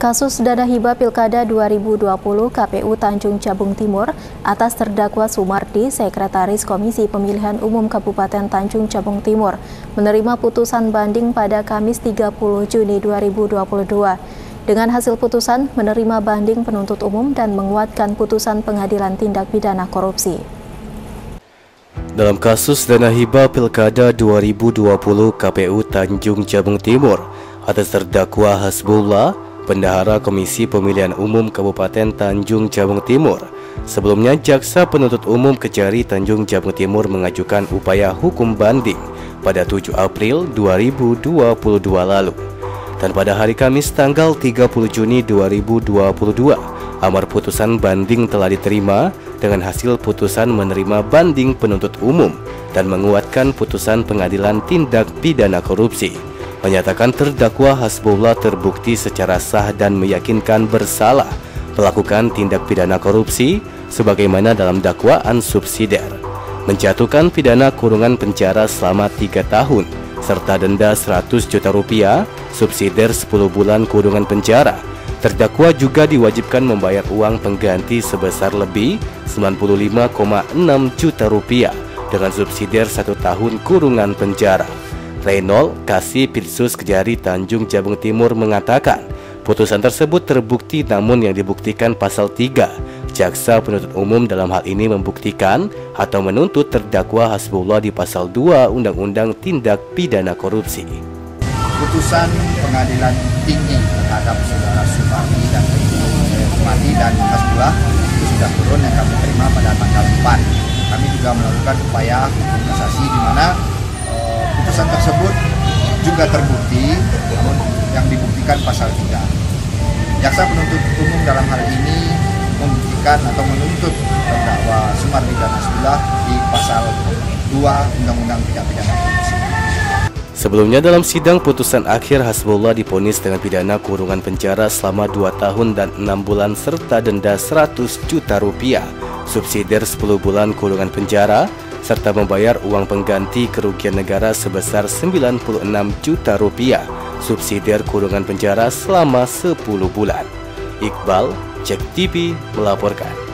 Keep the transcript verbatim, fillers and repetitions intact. Kasus dana hibah Pilkada dua ribu dua puluh K P U Tanjung Jabung Timur atas terdakwa Sumardi, Sekretaris Komisi Pemilihan Umum Kabupaten Tanjung Jabung Timur, menerima putusan banding pada Kamis tiga puluh Juni dua ribu dua puluh dua. Dengan hasil putusan, menerima banding penuntut umum dan menguatkan putusan Pengadilan Tindak Pidana Korupsi. Dalam kasus dana hibah Pilkada dua ribu dua puluh K P U Tanjung Jabung Timur atas terdakwa Hasbullah, Bendahara Komisi Pemilihan Umum Kabupaten Tanjung Jabung Timur. Sebelumnya, Jaksa Penuntut Umum Kejari Tanjung Jabung Timur mengajukan upaya hukum banding pada tujuh April dua ribu dua puluh dua lalu. Dan pada hari Kamis tanggal tiga puluh Juni dua ribu dua puluh dua, amar putusan banding telah diterima dengan hasil putusan menerima banding penuntut umum dan menguatkan putusan Pengadilan Tindak Pidana Korupsi. Menyatakan terdakwa Hasbullah terbukti secara sah dan meyakinkan bersalah melakukan tindak pidana korupsi sebagaimana dalam dakwaan subsidiar, menjatuhkan pidana kurungan penjara selama tiga tahun serta denda seratus juta rupiah, subsidiar sepuluh bulan kurungan penjara. Terdakwa juga diwajibkan membayar uang pengganti sebesar lebih sembilan puluh lima koma enam juta rupiah dengan subsidiar satu tahun kurungan penjara. Reynold Kasih, Pilsus Kejari Tanjung Jabung Timur mengatakan putusan tersebut terbukti, namun yang dibuktikan pasal tiga. Jaksa penuntut umum dalam hal ini membuktikan atau menuntut terdakwa Hasbullah di pasal dua Undang-Undang Tindak Pidana Korupsi. Putusan Pengadilan Tinggi terhadap saudara Sumardi dan Sumardi dan Hasbullah sudah turun yang kami terima pada tanggal empat. Kami juga melakukan upaya hukum kasasi di mana putusan tersebut juga terbukti, namun yang dibuktikan pasal tiga. Jaksa penuntut umum dalam hal ini membuktikan atau menuntut terdakwa Sumardi dan Hasbullah di pasal dua Undang-Undang Tindak Pidana Korupsi. Sebelumnya dalam sidang putusan akhir, Hasbullah diponis dengan pidana kurungan penjara selama dua tahun dan enam bulan serta denda seratus juta rupiah, subsidiar sepuluh bulan kurungan penjara, serta membayar uang pengganti kerugian negara sebesar sembilan puluh enam juta rupiah, subsidiar kurungan penjara selama sepuluh bulan. Iqbal, Cek T V melaporkan.